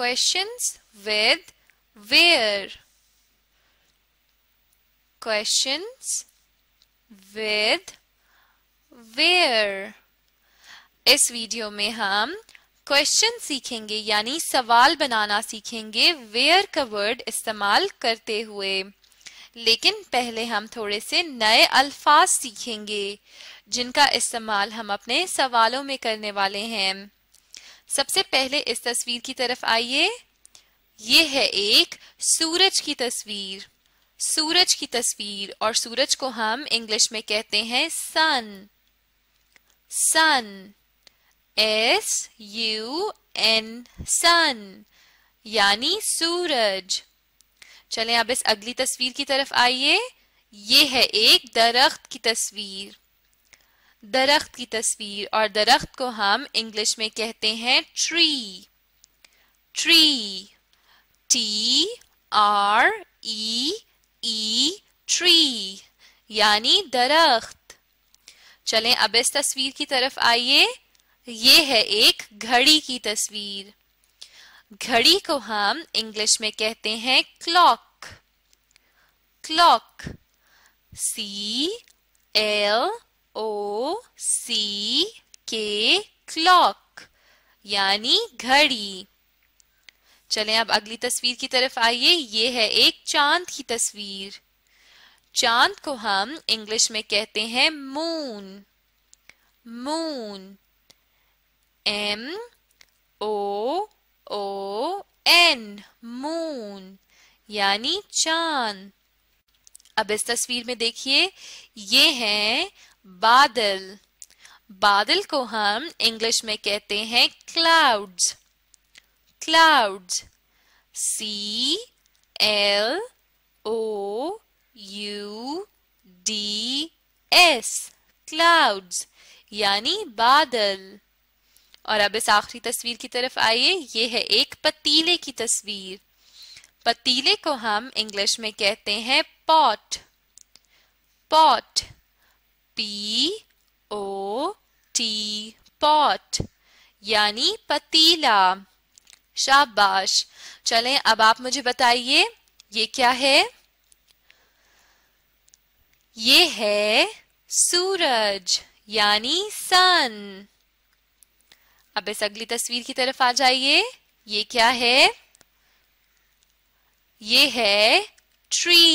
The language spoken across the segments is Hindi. questions with where. Questions with where. इस वीडियो में हम क्वेश्चन सीखेंगे यानी सवाल बनाना सीखेंगे where का वर्ड इस्तेमाल करते हुए, लेकिन पहले हम थोड़े से नए अल्फाज सीखेंगे जिनका इस्तेमाल हम अपने सवालों में करने वाले हैं। सबसे पहले इस तस्वीर की तरफ आइए। ये है एक सूरज की तस्वीर, सूरज की तस्वीर, और सूरज को हम इंग्लिश में कहते हैं सन। सन, S-U-N, सन यानी सूरज। चलें अब इस अगली तस्वीर की तरफ आइए। ये है एक दरख्त की तस्वीर, दरख्त की तस्वीर, और दरख्त को हम इंग्लिश में कहते हैं ट्री। ट्री, T-R-E-E, ट्री यानी दरख्त। चलें अब इस तस्वीर की तरफ आइए। ये है एक घड़ी की तस्वीर, घड़ी को हम इंग्लिश में कहते हैं क्लॉक। क्लॉक, C-L-O-C-K, क्लॉक यानी घड़ी। चलें अब अगली तस्वीर की तरफ आइए। ये है एक चांद की तस्वीर, चांद को हम इंग्लिश में कहते हैं मून। मून, M-O-O-N, मून यानी चांद। अब इस तस्वीर में देखिए, ये हैं बादल, बादल को हम इंग्लिश में कहते हैं क्लाउड्स। क्लाउड्स, C-L-O-U-D-S, क्लाउड्स यानी बादल। और अब इस आखिरी तस्वीर की तरफ आइए। ये है एक पतीले की तस्वीर, पतीले को हम इंग्लिश में कहते हैं पॉट। पॉट, P-O-T, पॉट यानी पतीला। शाबाश। चलें अब आप मुझे बताइए ये क्या है। ये है सूरज यानी सन। अब इस अगली तस्वीर की तरफ आ जाइए। ये क्या है? ये है ट्री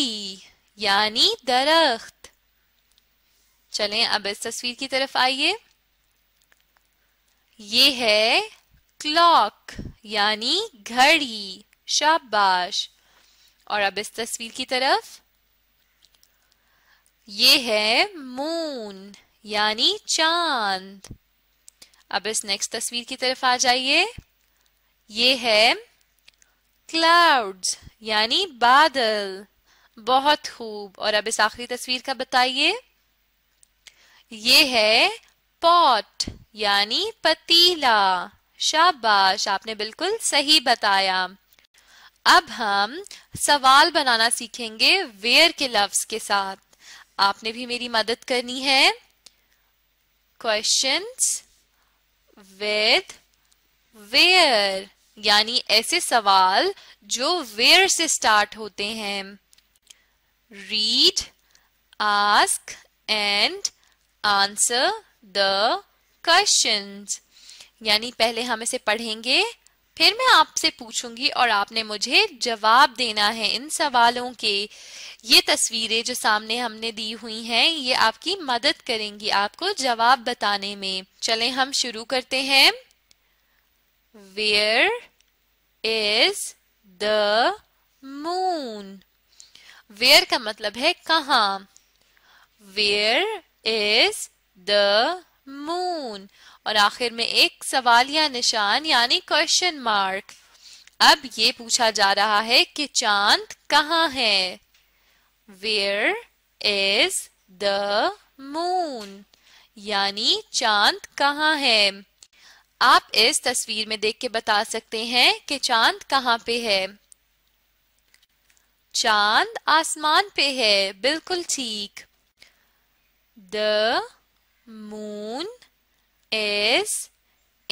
यानी दरख्त। चलें अब इस तस्वीर की तरफ आइए। ये है क्लॉक यानी घड़ी। शाबाश। और अब इस तस्वीर की तरफ, ये है मून यानी चांद। अब इस नेक्स्ट तस्वीर की तरफ आ जाइए। ये है क्लाउड्स यानी बादल। बहुत खूब। और अब इस आखिरी तस्वीर का बताइए। ये है पॉट यानी पतीला। शाबाश, आपने बिल्कुल सही बताया। अब हम सवाल बनाना सीखेंगे वेयर के लफ्ज के साथ। आपने भी मेरी मदद करनी है। क्वेश्चंस with where यानी ऐसे सवाल जो where से स्टार्ट होते हैं। Read, ask and answer the questions यानी पहले हम इसे पढ़ेंगे, फिर मैं आपसे पूछूंगी और आपने मुझे जवाब देना है इन सवालों के। ये तस्वीरें जो सामने हमने दी हुई हैं, ये आपकी मदद करेंगी आपको जवाब बताने में। चलें हम शुरू करते हैं। Where is the moon? Where का मतलब है कहाँ। Where is the moon? और आखिर में एक सवाल या निशान यानी क्वेश्चन मार्क। अब ये पूछा जा रहा है कि चांद कहाँ है। Where is the moon? यानी चांद कहाँ है। आप इस तस्वीर में देख के बता सकते हैं कि चांद कहाँ पे है। चांद आसमान पे है, बिल्कुल ठीक। The moon is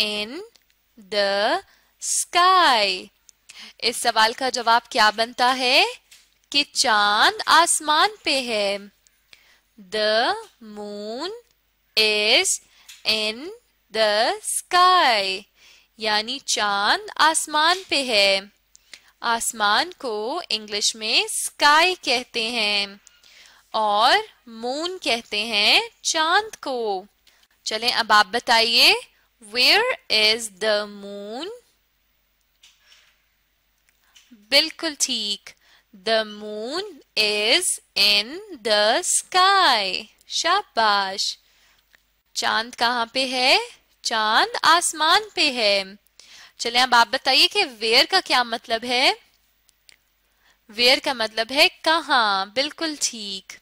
in the sky इस सवाल का जवाब क्या बनता है कि चांद आसमान पे है. The moon is in the sky. यानी चांद आसमान पे है. आसमान को इंग्लिश में sky कहते हैं और moon कहते हैं चांद को. चलें अब आप बताइए Where is the moon? बिल्कुल ठीक. The moon is in the sky. शाबाश. चांद कहाँ पे है? चांद आसमान पे है. चलें अब आप बताइए कि where का क्या मतलब है? Where का मतलब है कहाँ. बिल्कुल ठीक.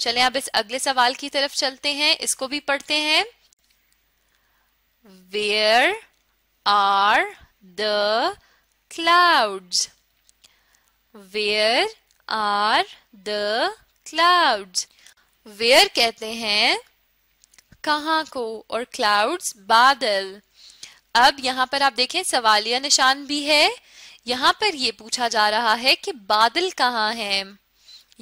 चलें अब इस अगले सवाल की तरफ चलते हैं. इसको भी पढ़ते हैं. Where are the clouds? Where are the clouds? Where कहते हैं कहाँ को और clouds बादल. अब यहाँ पर आप देखें सवालिया निशान भी है. यहाँ पर ये पूछा जा रहा है कि बादल कहाँ हैं.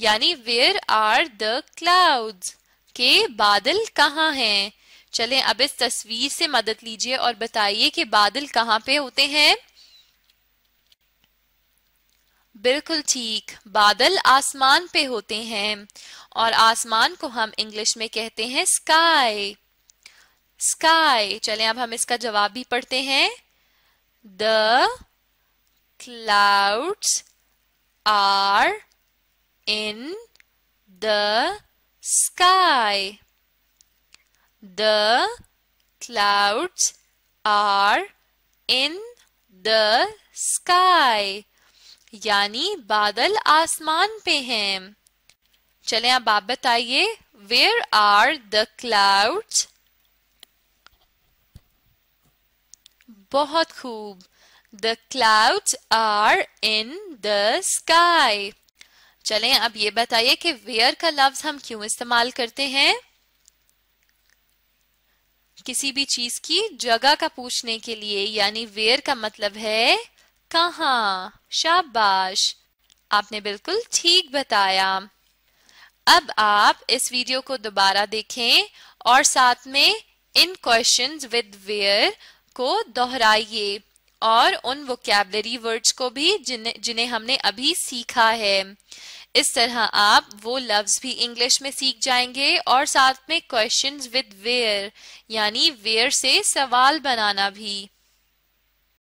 यानी where are the clouds के बादल कहाँ हैं. चलें अब इस तस्वीर से मदद लीजिए और बताइए कि बादल कहाँ पे होते हैं. बिल्कुल ठीक. बादल आसमान पे होते हैं और आसमान को हम इंग्लिश में कहते हैं स्काई. स्काई. चलें अब हम इसका जवाब भी पढ़ते हैं. The clouds are in the sky. The clouds are in the sky. यानी बादल आसमान पे हैं. चलें अब आप बताइए Where are the clouds? बहुत खूब. The clouds are in the sky. चलें अब ये बताइए कि where का लफ्ज हम क्यों इस्तेमाल करते हैं. किसी भी चीज की जगह का पूछने के लिए. यानी where का मतलब है कहाँ. शाबाश. आपने बिल्कुल ठीक बताया. अब आप इस वीडियो को दोबारा देखें और साथ में इन क्वेश्चंस विद वेयर को दोहराइए और उन वोकैबुलरी वर्ड्स को भी जिन्हें हमने अभी सीखा है. इस तरह आप वो लफ्ज भी इंग्लिश में सीख जाएंगे और साथ में क्वेश्चंस विद वेयर यानी वेयर से सवाल बनाना भी.